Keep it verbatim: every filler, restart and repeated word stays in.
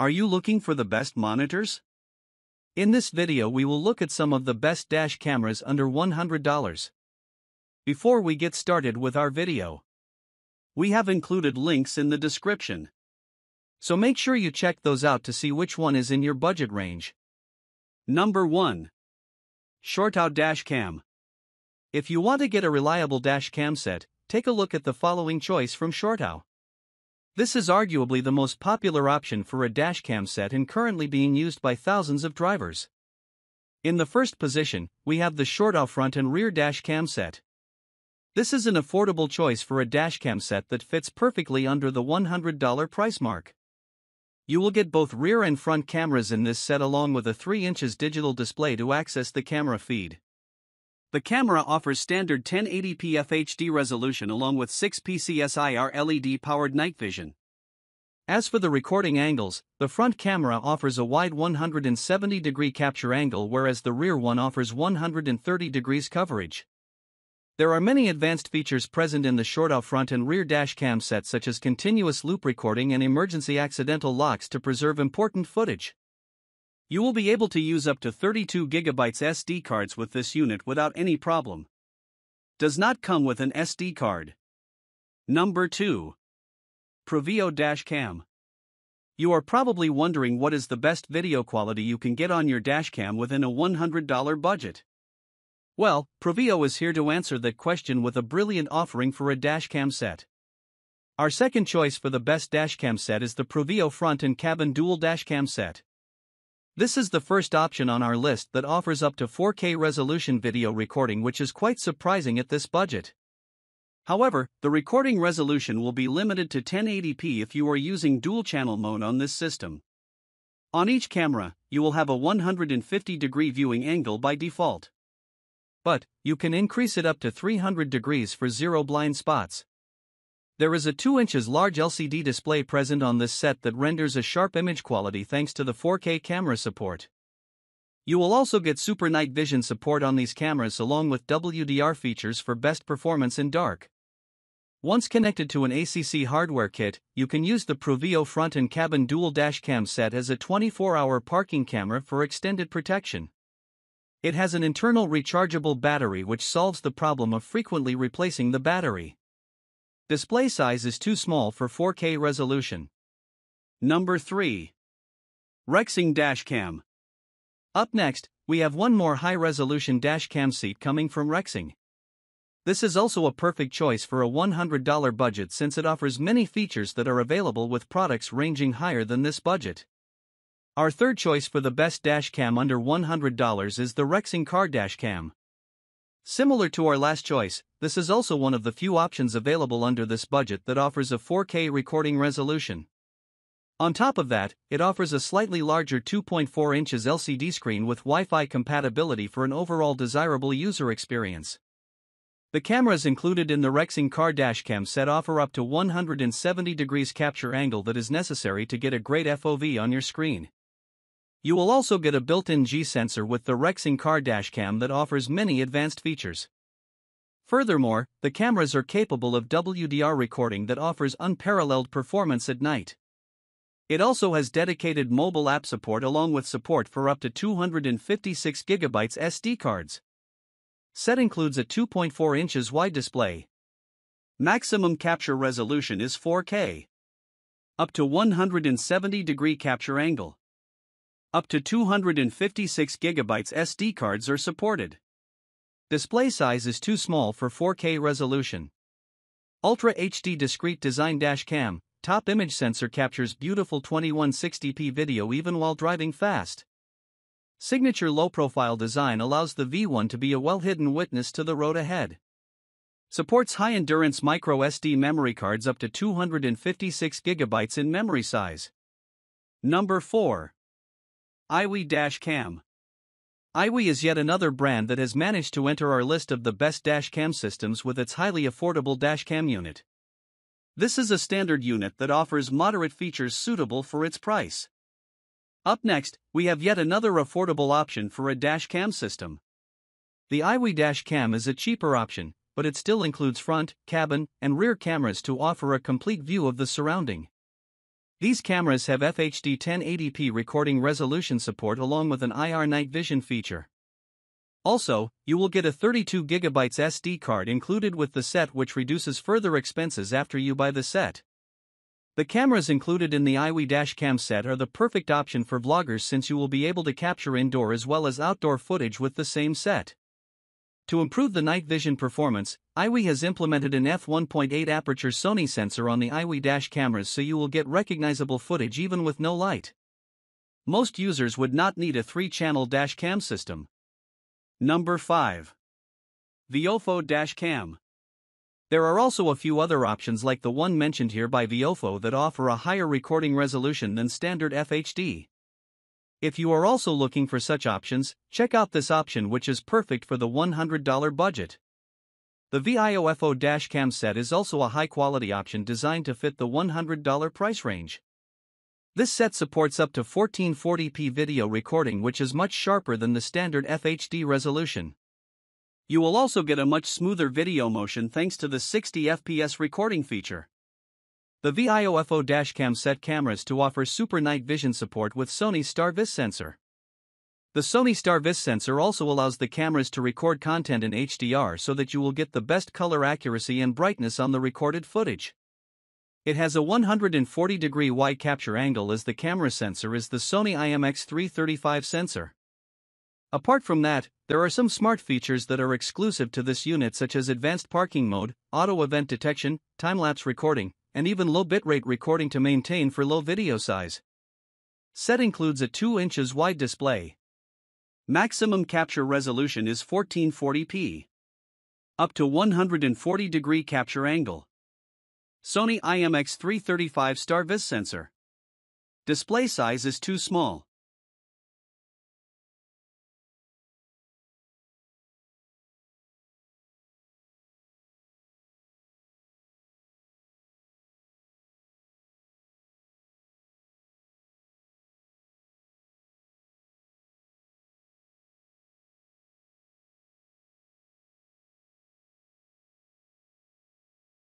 Are you looking for the best monitors? In this video we will look at some of the best dash cameras under one hundred dollars. Before we get started with our video, we have included links in the description, so make sure you check those out to see which one is in your budget range. Number one. Chortau Dash Cam. If you want to get a reliable dash cam set, take a look at the following choice from Chortau. This is arguably the most popular option for a dashcam set and currently being used by thousands of drivers. In the first position, we have the Chortau front and rear dashcam set. This is an affordable choice for a dashcam set that fits perfectly under the one hundred dollar price mark. You will get both rear and front cameras in this set along with a three inch digital display to access the camera feed. The camera offers standard ten eighty p F H D resolution along with six P C S I R L E D-powered night vision. As for the recording angles, the front camera offers a wide one hundred seventy degree capture angle, whereas the rear one offers one hundred thirty degrees coverage. There are many advanced features present in the Chortau front and rear dash cam set, such as continuous loop recording and emergency accidental locks to preserve important footage. You will be able to use up to thirty-two gigabyte S D cards with this unit without any problem. Does not come with an S D card. Number two. Pruveeo Dash Cam. You are probably wondering what is the best video quality you can get on your dash cam within a one hundred dollar budget. Well, Pruveeo is here to answer that question with a brilliant offering for a dash cam set. Our second choice for the best dash cam set is the Pruveeo Front and Cabin Dual Dash Cam Set. This is the first option on our list that offers up to four K resolution video recording, which is quite surprising at this budget. However, the recording resolution will be limited to ten eighty p if you are using dual channel mode on this system. On each camera, you will have a one hundred fifty degree viewing angle by default, but you can increase it up to three hundred degrees for zero blind spots. There is a two inch large L C D display present on this set that renders a sharp image quality thanks to the four K camera support. You will also get super night vision support on these cameras along with W D R features for best performance in dark. Once connected to an A C C hardware kit, you can use the Pruveeo Front and Cabin Dual Dash Cam Set as a twenty-four hour parking camera for extended protection. It has an internal rechargeable battery, which solves the problem of frequently replacing the battery. Display size is too small for four K resolution. Number three. Rexing Dash Cam. Up next, we have one more high-resolution dash cam seat coming from Rexing. This is also a perfect choice for a one hundred dollar budget since it offers many features that are available with products ranging higher than this budget. Our third choice for the best dash cam under one hundred dollars is the Rexing Car Dash Cam. Similar to our last choice, this is also one of the few options available under this budget that offers a four K recording resolution. On top of that, it offers a slightly larger two point four inch L C D screen with Wi-Fi compatibility for an overall desirable user experience. The cameras included in the Rexing Car Dash Cam set offer up to one hundred seventy degrees capture angle that is necessary to get a great F O V on your screen. You will also get a built-in G sensor with the Rexing Car Dash Cam that offers many advanced features. Furthermore, the cameras are capable of W D R recording that offers unparalleled performance at night. It also has dedicated mobile app support along with support for up to two hundred fifty-six gigabyte S D cards. Set includes a two point four inch wide display. Maximum capture resolution is four K. Up to one hundred seventy degree capture angle. Up to two hundred fifty-six gigabyte S D cards are supported. Display size is too small for four K resolution. Ultra H D Discrete Design Dash Cam, top image sensor captures beautiful twenty-one sixty p video even while driving fast. Signature low-profile design allows the V one to be a well-hidden witness to the road ahead. Supports high-endurance micro S D memory cards up to two hundred fifty-six gigabyte in memory size. Number four. Iiwey Dash Cam. Iiwey is yet another brand that has managed to enter our list of the best dash cam systems with its highly affordable dash cam unit. This is a standard unit that offers moderate features suitable for its price. Up next, we have yet another affordable option for a dash cam system. The Iiwey Dash Cam is a cheaper option, but it still includes front, cabin, and rear cameras to offer a complete view of the surrounding. These cameras have F H D ten eighty p recording resolution support along with an I R night vision feature. Also, you will get a thirty-two gigabyte S D card included with the set, which reduces further expenses after you buy the set. The cameras included in the Iiwey dashcam set are the perfect option for vloggers, since you will be able to capture indoor as well as outdoor footage with the same set. To improve the night vision performance, Iiwey has implemented an f one point eight aperture Sony sensor on the Iiwey dash cameras, so you will get recognizable footage even with no light. Most users would not need a three channel dashcam system. Number five. Viofo Dashcam. There are also a few other options like the one mentioned here by Viofo that offer a higher recording resolution than standard F H D. If you are also looking for such options, check out this option, which is perfect for the one hundred dollar budget. The Viofo Dashcam set is also a high-quality option designed to fit the one hundred dollar price range. This set supports up to fourteen forty p video recording, which is much sharper than the standard F H D resolution. You will also get a much smoother video motion thanks to the sixty F P S recording feature. The Viofo Dashcam set cameras to offer super night vision support with Sony StarVis sensor. The Sony StarVis sensor also allows the cameras to record content in H D R so that you will get the best color accuracy and brightness on the recorded footage. It has a one hundred forty degree wide capture angle, as the camera sensor is the Sony I M X three thirty-five sensor. Apart from that, there are some smart features that are exclusive to this unit, such as advanced parking mode, auto event detection, time-lapse recording, and even low bitrate recording to maintain for low video size. Set includes a two inches wide display. Maximum capture resolution is fourteen forty p. Up to one hundred forty degree capture angle. Sony I M X three thirty-five StarVis sensor. Display size is too small.